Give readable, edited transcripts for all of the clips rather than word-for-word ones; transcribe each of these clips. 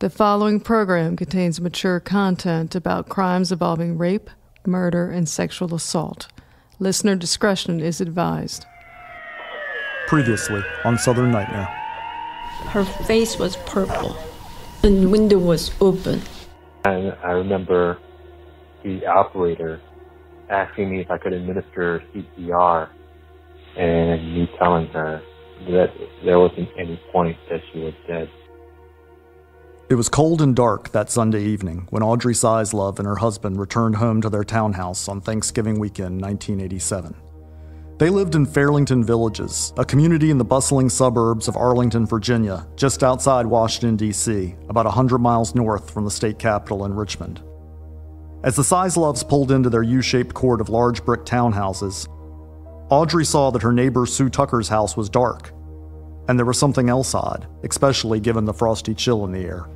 The following program contains mature content about crimes involving rape, murder, and sexual assault. Listener discretion is advised. Previously on Southern Nightmare. Her face was purple, and the window was open. And I remember the operator asking me if I could administer CPR, and me telling her that there wasn't any point that she was dead. It was cold and dark that Sunday evening when Audrey Sizelove and her husband returned home to their townhouse on Thanksgiving weekend 1987. They lived in Fairlington Villages, a community in the bustling suburbs of Arlington, Virginia, just outside Washington, D.C., about 100 miles north from the state capitol in Richmond. As the Sizeloves pulled into their U-shaped court of large brick townhouses, Audrey saw that her neighbor Sue Tucker's house was dark, and there was something else odd, especially given the frosty chill in the air.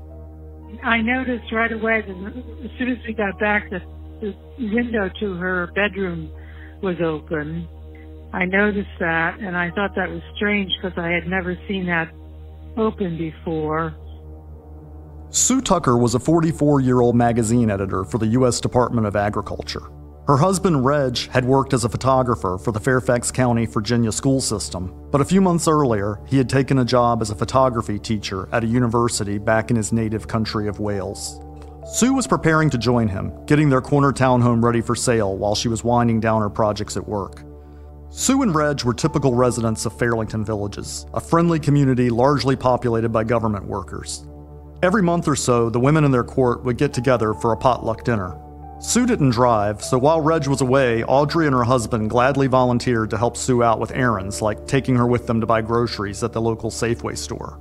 I noticed right away that as soon as we got back, the window to her bedroom was open. I noticed that, and I thought that was strange because I had never seen that open before. Sue Tucker was a 44-year-old magazine editor for the U.S. Department of Agriculture. Her husband, Reg, had worked as a photographer for the Fairfax County, Virginia school system, but a few months earlier, he had taken a job as a photography teacher at a university back in his native country of Wales. Sue was preparing to join him, getting their corner townhome ready for sale while she was winding down her projects at work. Sue and Reg were typical residents of Fairlington Villages, a friendly community largely populated by government workers. Every month or so, the women in their court would get together for a potluck dinner. Sue didn't drive, so while Reg was away, Audrey and her husband gladly volunteered to help Sue out with errands, like taking her with them to buy groceries at the local Safeway store.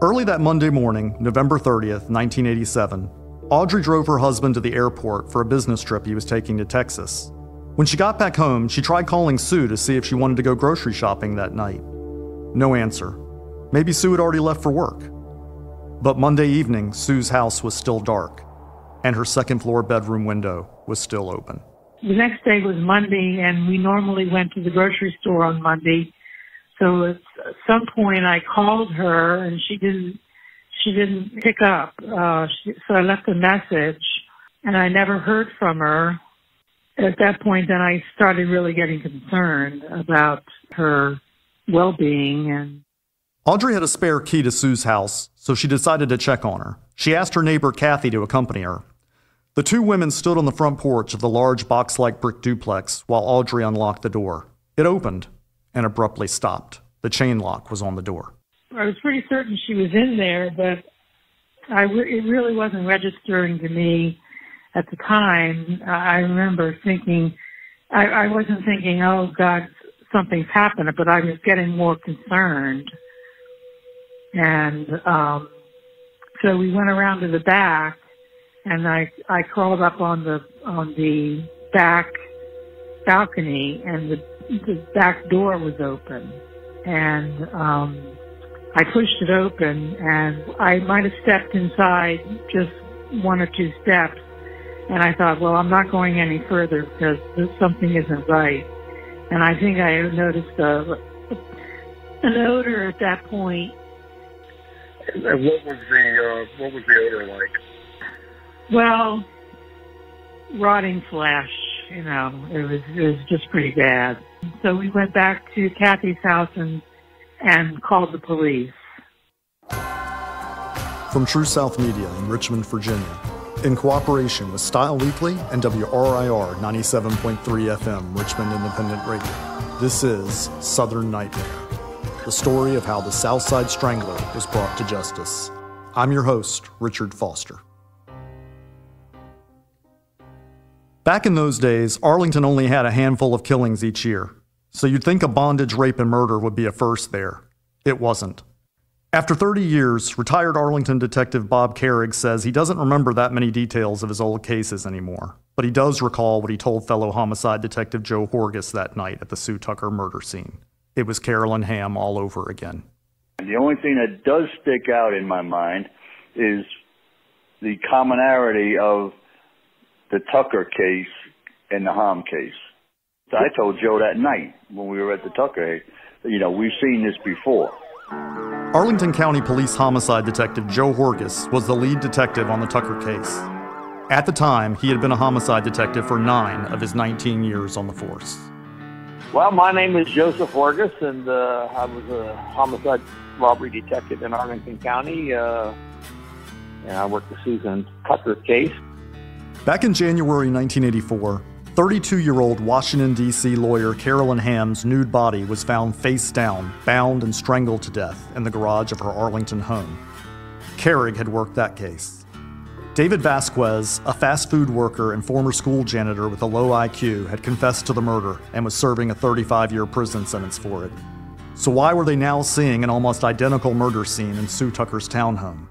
Early that Monday morning, November 30th, 1987, Audrey drove her husband to the airport for a business trip he was taking to Texas. When she got back home, she tried calling Sue to see if she wanted to go grocery shopping that night. No answer. Maybe Sue had already left for work. But Monday evening, Sue's house was still dark, and her second-floor bedroom window was still open. The next day was Monday, and we normally went to the grocery store on Monday. So at some point, I called her, and she didn't pick up. So I left a message, and I never heard from her. At that point, then I started really getting concerned about her well-being. And Audrey had a spare key to Sue's house, so she decided to check on her. She asked her neighbor Kathy to accompany her. The two women stood on the front porch of the large box-like brick duplex while Audrey unlocked the door. It opened and abruptly stopped. The chain lock was on the door. I was pretty certain she was in there, but it really wasn't registering to me. At the time, I remember thinking, I wasn't thinking, oh, God, something's happened, but I was getting more concerned. And so we went around to the back, and I crawled up on the back balcony, and the back door was open. And I pushed it open, and I might have stepped inside just one or two steps. And I thought, well, I'm not going any further because something isn't right. And I think I noticed an odor at that point. And what was the odor like? Well, rotting flesh. You know, it was just pretty bad. So we went back to Kathy's house and called the police. From True South Media in Richmond, Virginia, in cooperation with Style Weekly and WRIR 97.3 FM, Richmond Independent Radio, this is Southern Nightmare, the story of how the South Side Strangler was brought to justice. I'm your host, Richard Foster. Back in those days, Arlington only had a handful of killings each year, so you'd think a bondage, rape, and murder would be a first there. It wasn't. After 30 years, retired Arlington detective Bob Carrig says he doesn't remember that many details of his old cases anymore, but he does recall what he told fellow homicide detective Joe Horgas that night at the Sue Tucker murder scene. It was Carolyn Hamm all over again. The only thing that does stick out in my mind is the commonality of the Tucker case and the Hamm case. I told Joe that night when we were at the Tucker, you know, we've seen this before. Arlington County Police homicide detective Joe Horgas was the lead detective on the Tucker case. At the time, he had been a homicide detective for 9 of his 19 years on the force. Well, my name is Joseph Horgas, and I was a homicide robbery detective in Arlington County, and I worked the Susan Tucker case. Back in January 1984, 32-year-old Washington, D.C. lawyer Carolyn Hamm's nude body was found face down, bound and strangled to death in the garage of her Arlington home. Carrig had worked that case. David Vasquez, a fast food worker and former school janitor with a low IQ, had confessed to the murder and was serving a 35-year prison sentence for it. So why were they now seeing an almost identical murder scene in Sue Tucker's townhome?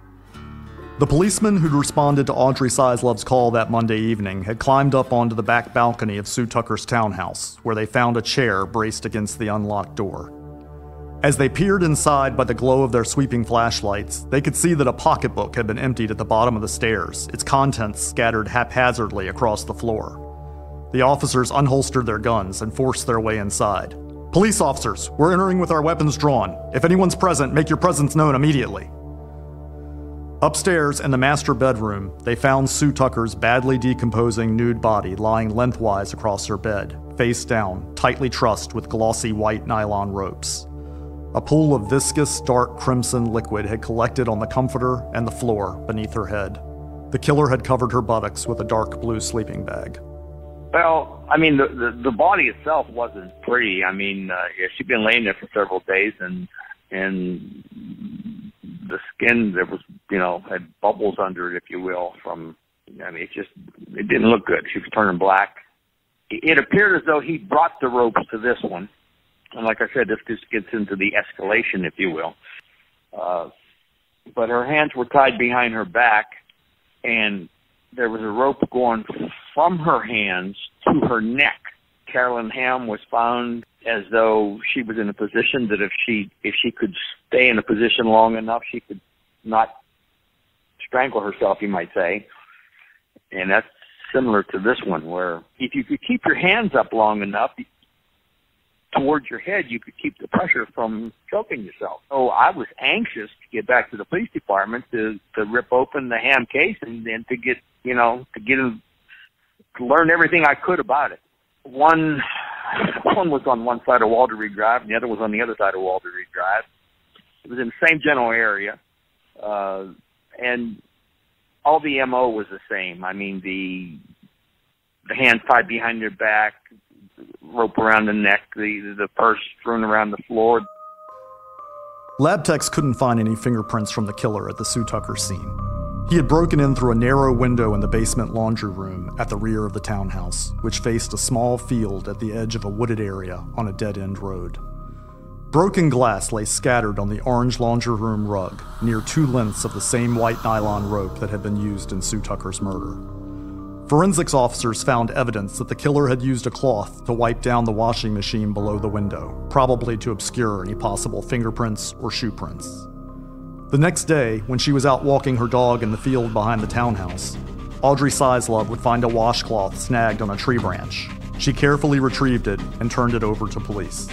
The policeman who'd responded to Audrey Sizelove's call that Monday evening had climbed up onto the back balcony of Sue Tucker's townhouse, where they found a chair braced against the unlocked door. As they peered inside by the glow of their sweeping flashlights, they could see that a pocketbook had been emptied at the bottom of the stairs, its contents scattered haphazardly across the floor. The officers unholstered their guns and forced their way inside. "Police officers, we're entering with our weapons drawn. If anyone's present, make your presence known immediately." Upstairs in the master bedroom, they found Sue Tucker's badly decomposing nude body lying lengthwise across her bed, face down, tightly trussed with glossy white nylon ropes. A pool of viscous, dark crimson liquid had collected on the comforter and the floor beneath her head. The killer had covered her buttocks with a dark blue sleeping bag. Well, I mean, the body itself wasn't pretty. I mean, she'd been laying there for several days, and the skin that was, you know, had bubbles under it, if you will, from, I mean, it didn't look good. She was turning black. It appeared as though he brought the ropes to this one. And like I said, this just gets into the escalation, if you will. But her hands were tied behind her back, and there was a rope going from her hands to her neck. Carolyn Hamm was found as though she was in a position that if she could stay in a position long enough, she could not strangle herself, you might say. And that's similar to this one, where if you could keep your hands up long enough towards your head, you could keep the pressure from choking yourself. So I was anxious to get back to the police department to rip open the Hamm case and to get, you know, to learn everything I could about it. One was on one side of Walter Reed Drive, and the other was on the other side of Walter Reed Drive. It was in the same general area, and all the M.O. was the same. I mean, the hands tied behind their back, rope around the neck, the purse strewn around the floor. Lab techs couldn't find any fingerprints from the killer at the Sue Tucker scene. He had broken in through a narrow window in the basement laundry room at the rear of the townhouse, which faced a small field at the edge of a wooded area on a dead-end road. Broken glass lay scattered on the orange laundry room rug, near 2 lengths of the same white nylon rope that had been used in Sue Tucker's murder. Forensics officers found evidence that the killer had used a cloth to wipe down the washing machine below the window, probably to obscure any possible fingerprints or shoe prints. The next day, when she was out walking her dog in the field behind the townhouse, Audrey Sizelove would find a washcloth snagged on a tree branch. She carefully retrieved it and turned it over to police.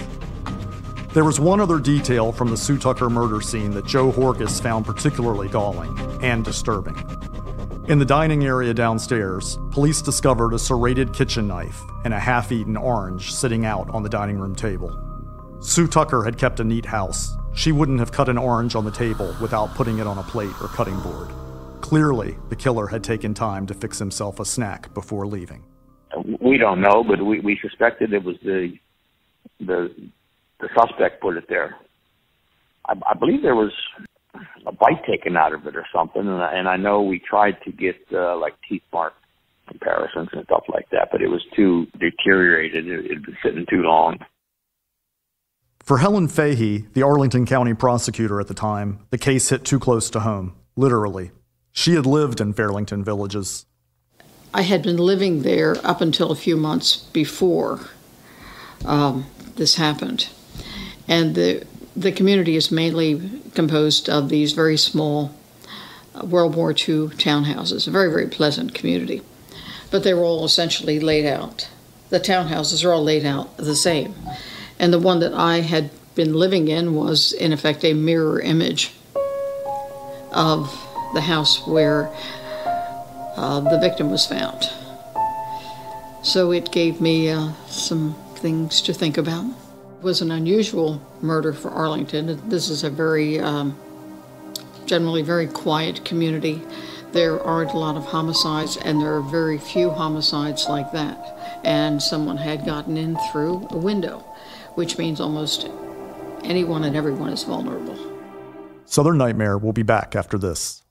There was one other detail from the Sue Tucker murder scene that Joe Horgas found particularly galling and disturbing. In the dining area downstairs, police discovered a serrated kitchen knife and a half-eaten orange sitting out on the dining room table. Sue Tucker had kept a neat house. She wouldn't have cut an orange on the table without putting it on a plate or cutting board. Clearly, the killer had taken time to fix himself a snack before leaving. We don't know, but we suspected it was the suspect put it there. I believe there was a bite taken out of it or something, and I know we tried to get like teeth mark comparisons and stuff like that, but it was too deteriorated. It had been sitting too long. For Helen Fahey, the Arlington County prosecutor at the time, the case hit too close to home, literally. She had lived in Fairlington Villages. I had been living there up until a few months before this happened. And the community is mainly composed of these very small World War II townhouses, a very, very pleasant community. But they were all essentially laid out. The townhouses are all laid out the same. And the one that I had been living in was, in effect, a mirror image of the house where the victim was found. So it gave me some things to think about. It was an unusual murder for Arlington. This is a very, generally very quiet community. There aren't a lot of homicides, and there are very few homicides like that. And someone had gotten in through a window, which means almost anyone and everyone is vulnerable. Southern Nightmare will be back after this.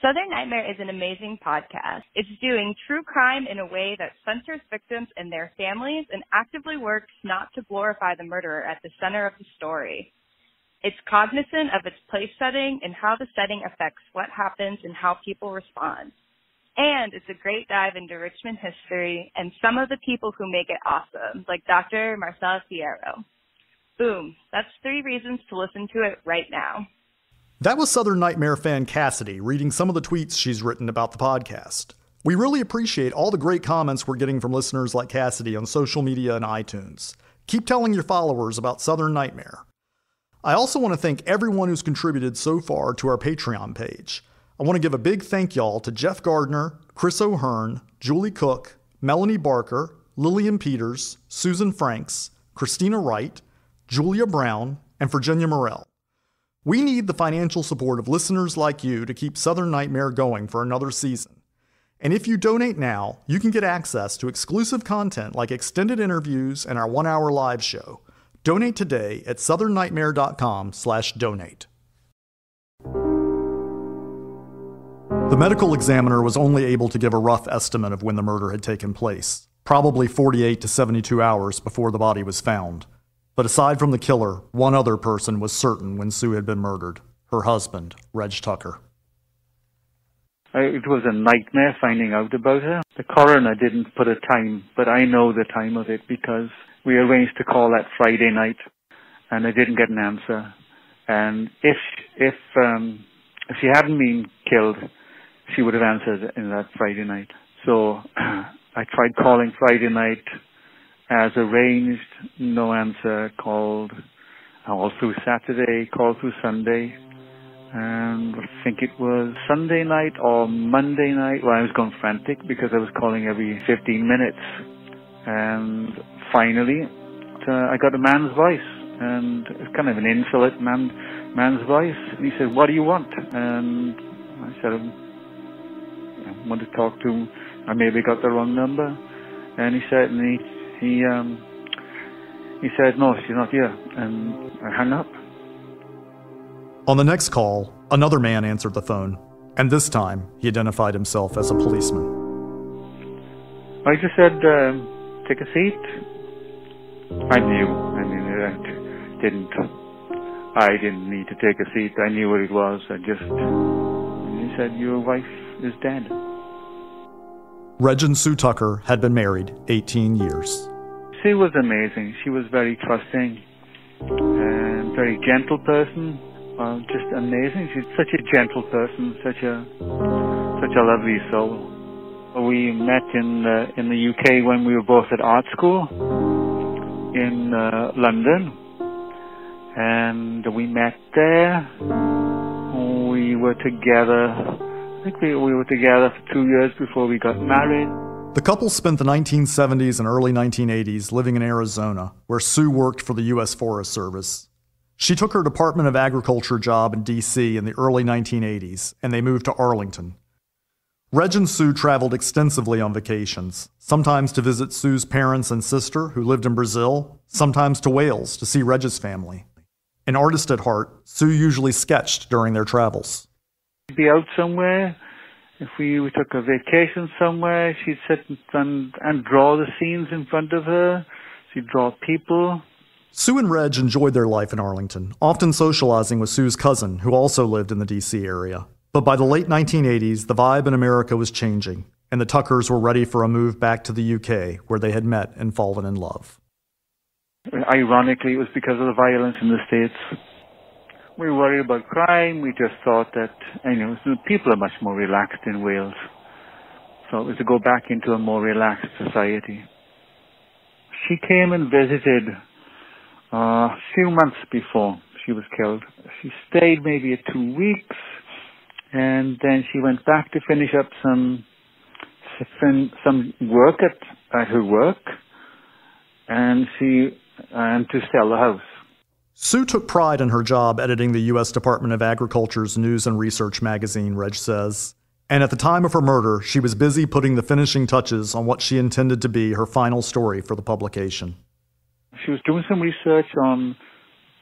Southern Nightmare is an amazing podcast. It's doing true crime in a way that censors victims and their families and actively works not to glorify the murderer at the center of the story. It's cognizant of its place setting and how the setting affects what happens and how people respond. And it's a great dive into Richmond history and some of the people who make it awesome, like Dr. Marcella Fierro. Boom. That's 3 reasons to listen to it right now. That was Southern Nightmare fan Cassidy reading some of the tweets she's written about the podcast. We really appreciate all the great comments we're getting from listeners like Cassidy on social media and iTunes. Keep telling your followers about Southern Nightmare. I also want to thank everyone who's contributed so far to our Patreon page. I want to give a big thank y'all to Jeff Gardner, Chris O'Hearn, Julie Cook, Melanie Barker, Lillian Peters, Susan Franks, Christina Wright, Julia Brown, and Virginia Morell. We need the financial support of listeners like you to keep Southern Nightmare going for another season. And if you donate now, you can get access to exclusive content like extended interviews and our 1-hour live show. Donate today at southernnightmare.com/donate. The medical examiner was only able to give a rough estimate of when the murder had taken place, probably 48 to 72 hours before the body was found. But aside from the killer, one other person was certain when Sue had been murdered, her husband, Reg Tucker. It was a nightmare finding out about her. The coroner didn't put a time, but I know the time of it because we arranged to call that Friday night, and I didn't get an answer. And if she hadn't been killed, she would have answered in that Friday night. So I tried calling Friday night. As arranged, no answer, called all through Saturday, called through Sunday, and I think it was Sunday night or Monday night where I was going frantic because I was calling every 15 minutes. And finally, I got a man's voice, and it's kind of an insolent man's voice. And he said, "What do you want?" And I said, "I want to talk to, I maybe got the wrong number." And he said, He said, "No, she's not here," and I hung up. On the next call, another man answered the phone, and this time he identified himself as a policeman. I just said, "Take a seat." I knew. I mean, I didn't need to take a seat. I knew what it was. And he said, "Your wife is dead." Reg and Sue Tucker had been married 18 years. She was amazing. She was very trusting and very gentle person. Just amazing. She's such a gentle person, such a lovely soul. We met in the UK when we were both at art school in London, and we met there. We were together. I think we were together for 2 years before we got married. The couple spent the 1970s and early 1980s living in Arizona, where Sue worked for the U.S. Forest Service. She took her Department of Agriculture job in D.C. in the early 1980s, and they moved to Arlington. Reg and Sue traveled extensively on vacations, sometimes to visit Sue's parents and sister, who lived in Brazil, sometimes to Wales to see Reg's family. An artist at heart, Sue usually sketched during their travels. We'd be out somewhere. If we took a vacation somewhere, she'd sit and draw the scenes in front of her. She'd draw people. Sue and Reg enjoyed their life in Arlington, often socializing with Sue's cousin, who also lived in the D.C. area. But by the late 1980s, the vibe in America was changing, and the Tuckers were ready for a move back to the U.K., where they had met and fallen in love. Ironically, it was because of the violence in the States. We worried about crime. We just thought that, you know, people are much more relaxed in Wales. So it was to go back into a more relaxed society. She came and visited a few months before she was killed. She stayed maybe 2 weeks, and then she went back to finish up some work at her work, and to sell the house. Sue took pride in her job editing the U.S. Department of Agriculture's news and research magazine, Reg says. And at the time of her murder, she was busy putting the finishing touches on what she intended to be her final story for the publication. She was doing some research on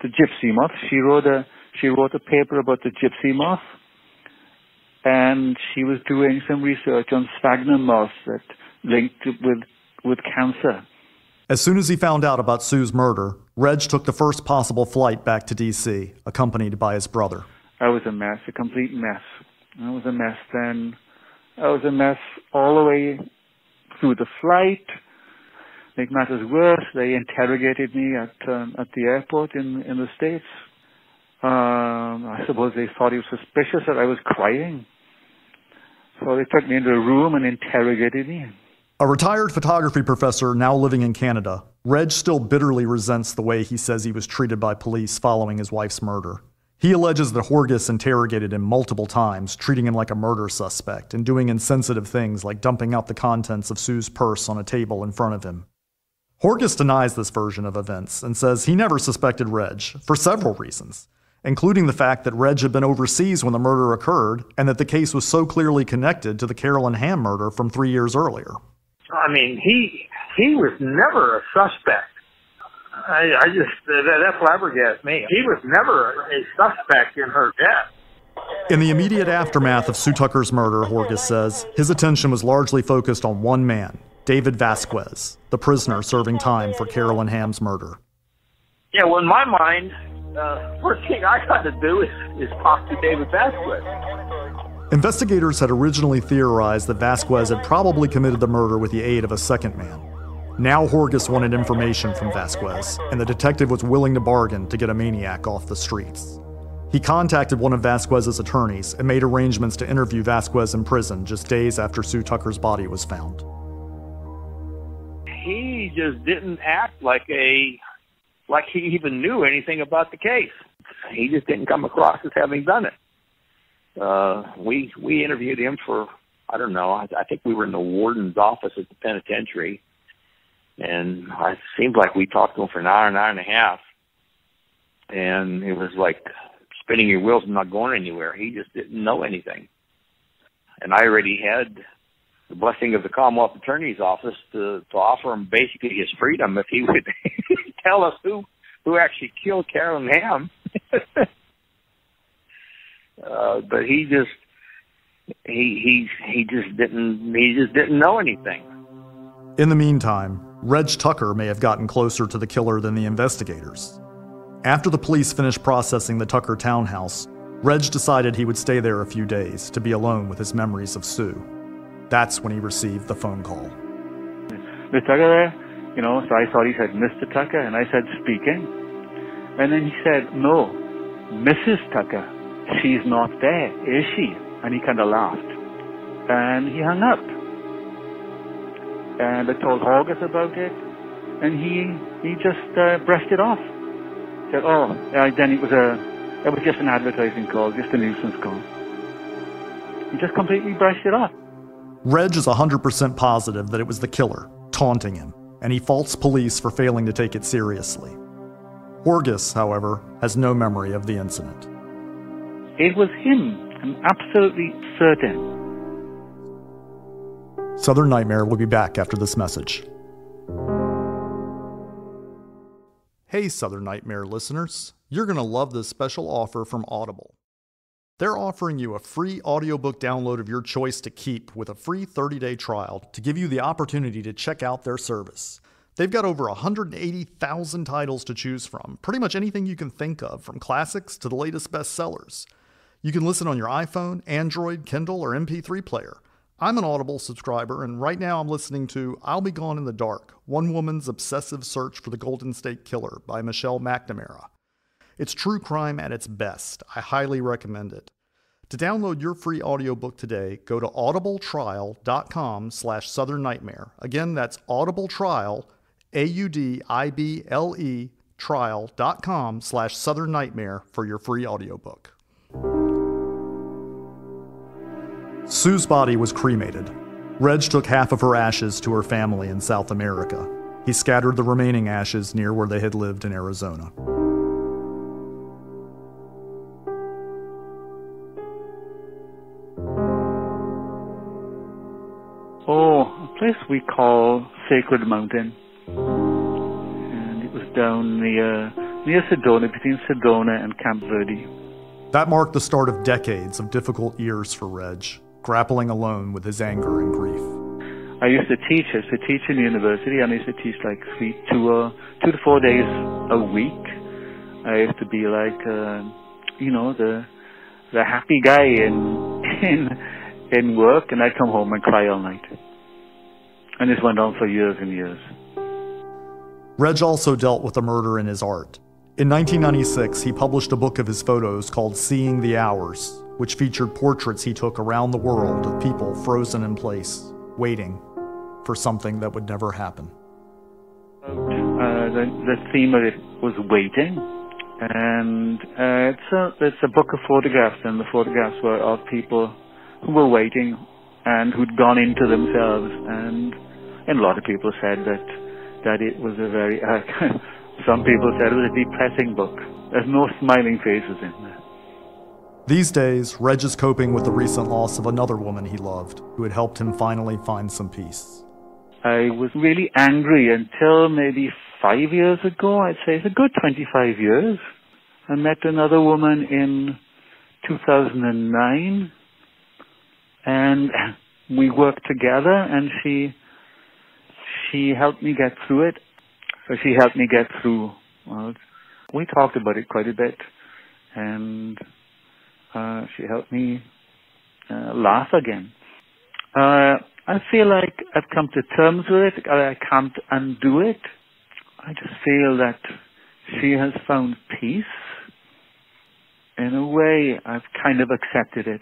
the gypsy moth. She wrote a paper about the gypsy moth, and she was doing some research on sphagnum moths that linked with cancer. As soon as he found out about Sue's murder, Reg took the first possible flight back to D.C., accompanied by his brother. I was a mess, a complete mess. I was a mess then. I was a mess all the way through the flight. To make matters worse, they interrogated me at the airport in the States. I suppose they thought it was suspicious that I was crying. So they took me into a room and interrogated me. A retired photography professor now living in Canada, Reg still bitterly resents the way he says he was treated by police following his wife's murder. He alleges that Horgas interrogated him multiple times, treating him like a murder suspect and doing insensitive things like dumping out the contents of Sue's purse on a table in front of him. Horgas denies this version of events and says he never suspected Reg for several reasons, including the fact that Reg had been overseas when the murder occurred and that the case was so clearly connected to the Carolyn Hamm murder from 3 years earlier. I mean, he was never a suspect. I just, that flabbergasted me. He was never a suspect in her death. In the immediate aftermath of Sue Tucker's murder, Horgas says, his attention was largely focused on one man, David Vasquez, the prisoner serving time for Carolyn Hamm's murder. Yeah, well, in my mind, first thing I got to do is talk to David Vasquez. Investigators had originally theorized that Vasquez had probably committed the murder with the aid of a second man. Now Horgas wanted information from Vasquez, and the detective was willing to bargain to get a maniac off the streets. He contacted one of Vasquez's attorneys and made arrangements to interview Vasquez in prison just days after Sue Tucker's body was found. He just didn't act like he even knew anything about the case. He just didn't come across as having done it. We interviewed him for, I don't know, I think we were in the warden's office at the penitentiary, and it seemed like we talked to him for an hour and a half, and it was like spinning your wheels and not going anywhere. He just didn't know anything. And I already had the blessing of the Commonwealth Attorney's Office to offer him basically his freedom if he would tell us who actually killed Carolyn Hamm. But he just didn't know anything. In the meantime, Reg Tucker may have gotten closer to the killer than the investigators. After the police finished processing the Tucker townhouse, Reg decided he would stay there a few days to be alone with his memories of Sue. That's when he received the phone call. Mr. Tucker there? You know, so I thought he said, Mr. Tucker, and I said, speaking. And then he said, no, Mrs. Tucker. She's not there, is she? And he kind of laughed. And he hung up. And I told Horgas about it. And he just brushed it off. Said, oh, then it was just an advertising call, just a nuisance call. He just completely brushed it off. Reg is 100% positive that it was the killer taunting him. And he faults police for failing to take it seriously. Horgas, however, has no memory of the incident. It was him. I'm absolutely certain. Southern Nightmare will be back after this message. Hey, Southern Nightmare listeners. You're going to love this special offer from Audible. They're offering you a free audiobook download of your choice to keep with a free 30-day trial to give you the opportunity to check out their service. They've got over 180,000 titles to choose from, pretty much anything you can think of, from classics to the latest bestsellers. You can listen on your iPhone, Android, Kindle, or MP3 player. I'm an Audible subscriber, and right now I'm listening to I'll Be Gone in the Dark, One Woman's Obsessive Search for the Golden State Killer by Michelle McNamara. It's true crime at its best. I highly recommend it. To download your free audiobook today, go to audibletrial.com/Southern Nightmare. Again, that's audibletrial.com. AUDIBLE audibletrial.com/Southern Nightmare for your free audiobook. Sue's body was cremated. Reg took half of her ashes to her family in South America. He scattered the remaining ashes near where they had lived in Arizona. Oh, a place we call Sacred Mountain. And it was down near Sedona, between Sedona and Camp Verde. That marked the start of decades of difficult years for Reg, grappling alone with his anger and grief. I used to teach. I used to teach in university, and I used to teach like 2 to 4 days a week. I used to be like, the happy guy in work, and I'd come home and cry all night. And this went on for years and years. Reg also dealt with the murder in his art. In 1996, he published a book of his photos called Seeing the Hours, which featured portraits he took around the world of people frozen in place, waiting for something that would never happen. The theme of it was waiting, and it's a book of photographs, and the photographs were of people who were waiting and who'd gone into themselves, and a lot of people said that it was a very, some people said it was a depressing book. There's no smiling faces in there. These days, Reg is coping with the recent loss of another woman he loved, who had helped him finally find some peace. I was really angry until maybe 5 years ago. I'd say it's a good 25 years. I met another woman in 2009, and we worked together, and she helped me get through it. So she helped me get through. Well, we talked about it quite a bit, and she helped me laugh again. I feel like I've come to terms with it. I can't undo it. I just feel that she has found peace. In a way, I've kind of accepted it.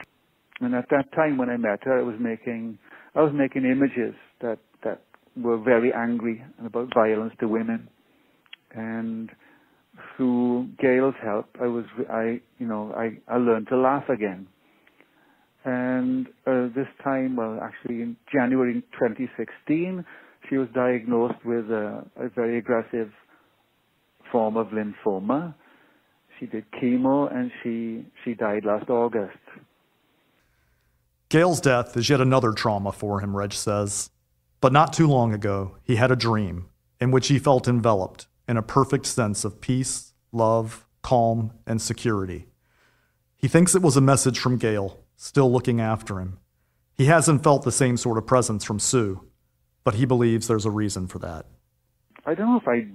And at that time when I met her, I was making images that were very angry and about violence to women. And through Gail's help, I learned to laugh again. And this time, well, actually in January 2016, she was diagnosed with a very aggressive form of lymphoma. She did chemo, and she died last August. Gail's death is yet another trauma for him, Reg says. But not too long ago, he had a dream in which he felt enveloped in a perfect sense of peace, love, calm, and security. He thinks it was a message from Gail, still looking after him. He hasn't felt the same sort of presence from Sue, but he believes there's a reason for that. I don't know if I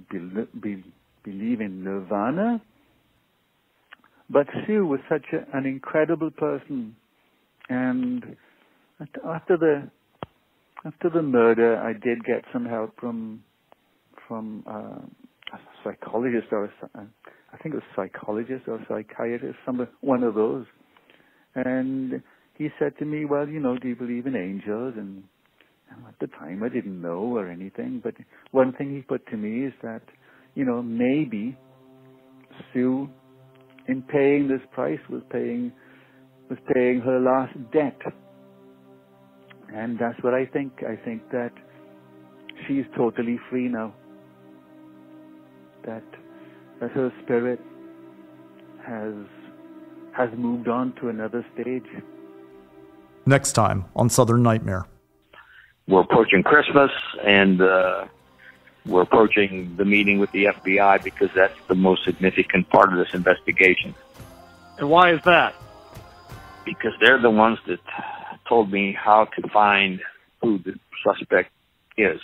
believe in nirvana, but Sue was such an incredible person. And after the murder, I did get some help from a psychologist, or I think it was a psychologist or a psychiatrist, one of those. And he said to me, well, do you believe in angels? And at the time I didn't know or anything, but one thing he put to me is that, maybe Sue, in paying this price, was paying her last debt. And that's what I think. I think that she's totally free now. That her spirit has moved on to another stage. Next time on Southern Nightmare. We're approaching Christmas, and we're approaching the meeting with the FBI, because that's the most significant part of this investigation. And why is that? Because they're the ones that told me how to find who the suspect is.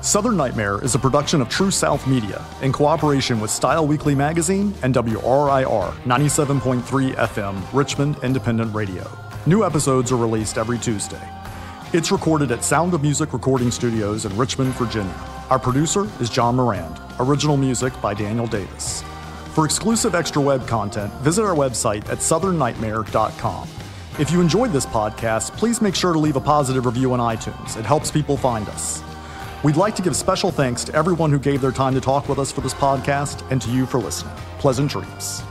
Southern Nightmare is a production of True South Media in cooperation with Style Weekly magazine and WRIR 97.3 FM, Richmond Independent Radio. New episodes are released every Tuesday. It's recorded at Sound of Music Recording Studios in Richmond, Virginia. Our producer is John Morand. Original music by Daniel Davis. For exclusive extra web content, visit our website at southernnightmare.com. If you enjoyed this podcast, please make sure to leave a positive review on iTunes. It helps people find us. We'd like to give special thanks to everyone who gave their time to talk with us for this podcast and to you for listening. Pleasant dreams.